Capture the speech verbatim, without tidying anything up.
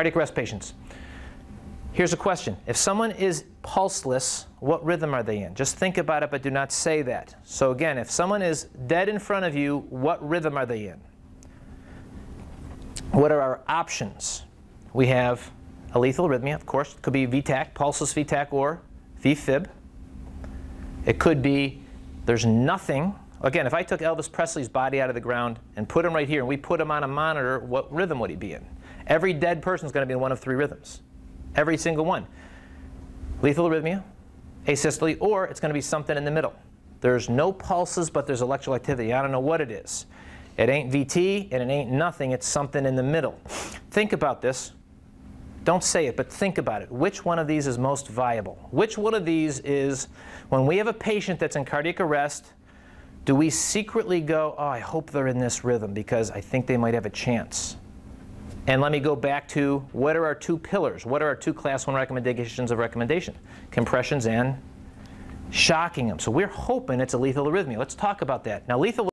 cardiac arrest patients. Here's a question. If someone is pulseless, what rhythm are they in? Just think about it, but do not say that. So again, if someone is dead in front of you, what rhythm are they in? What are our options? We have a lethal arrhythmia, of course. It could be V TAC, pulseless V TAC, or V fib. It could be there's nothing. Again, if I took Elvis Presley's body out of the ground and put him right here, and we put him on a monitor, what rhythm would he be in? Every dead person is going to be in one of three rhythms. Every single one. Lethal arrhythmia, asystole, or it's going to be something in the middle. There's no pulses, but there's electrical activity. I don't know what it is. It ain't V T, and it ain't nothing. It's something in the middle. Think about this. Don't say it, but think about it. Which one of these is most viable? Which one of these is, when we have a patient that's in cardiac arrest, do we secretly go, oh, I hope they're in this rhythm because I think they might have a chance? And let me go back to what are our two pillars? What are our two class one recommendations of recommendation? Compressions and shocking them. So we're hoping it's a lethal arrhythmia. Let's talk about that. Now, lethal